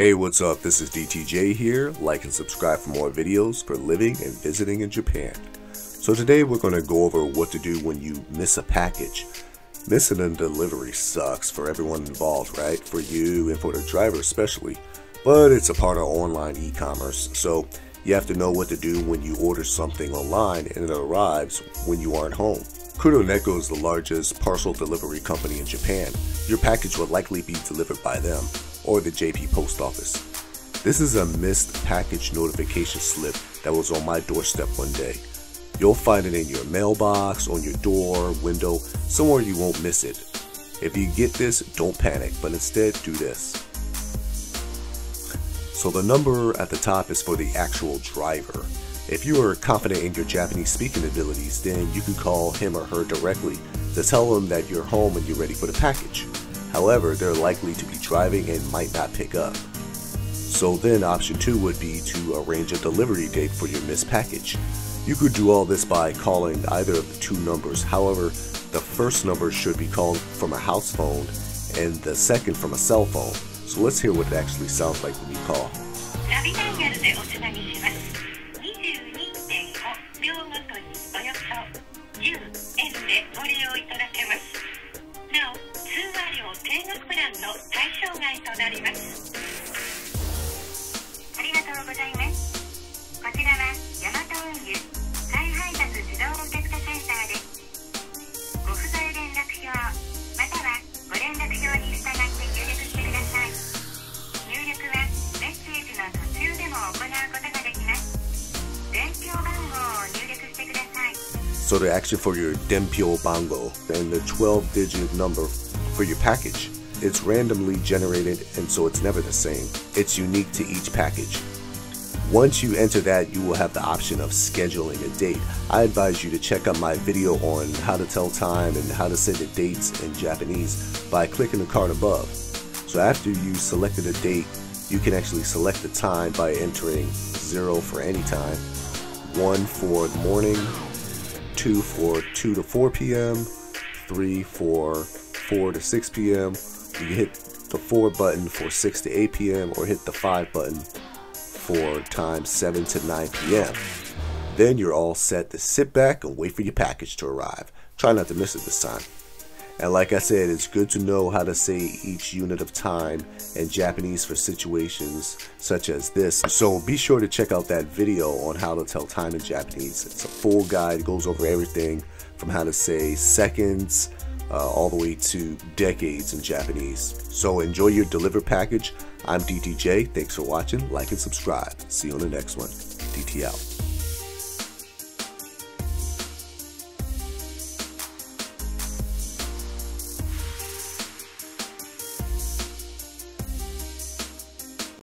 Hey, what's up? This is DTJ here. Like and subscribe for more videos for living and visiting in Japan. So today we're going to go over what to do when you miss a package. Missing a delivery sucks for everyone involved, right? For you and for the driver especially. But it's a part of online e-commerce, so you have to know what to do when you order something online and it arrives when you aren't home. Kuroneko is the largest parcel delivery company in Japan. Your package will likely be delivered by them or the JP Post Office. This is a missed package notification slip that was on my doorstep one day. You'll find it in your mailbox, on your door, window, somewhere you won't miss it. If you get this, don't panic, but instead do this. So the number at the top is for the actual driver. If you are confident in your Japanese speaking abilities, then you can call him or her directly to tell them that you're home and you're ready for the package. However, they're likely to be driving and might not pick up. So then option 2 would be to arrange a delivery date for your missed package. You could do all this by calling either of the two numbers. However, the first number should be called from a house phone and the second from a cell phone. So let's hear what it actually sounds like when you call. So the action for your Denpyo Bango and the 12-digit number for your package. It's randomly generated and so it's never the same. It's unique to each package. Once you enter that, you will have the option of scheduling a date. I advise you to check out my video on how to tell time and how to send the dates in Japanese by clicking the card above. So after you selected a date, you can actually select the time by entering 0 for any time, 1 for the morning, 2 for 2 to 4 p.m., 3 for 4 to 6 p.m., you hit the 4 button for 6 to 8 p.m. or hit the 5 button for time 7 to 9 p.m. Then you're all set to sit back and wait for your package to arrive. Try not to miss it this time. And like I said, it's good to know how to say each unit of time in Japanese for situations such as this. So be sure to check out that video on how to tell time in Japanese. It's a full guide, it goes over everything from how to say seconds all the way to decades in Japanese. So enjoy your delivered package. I'm DTJ. Thanks for watching. Like and subscribe. See you on the next one. DT out.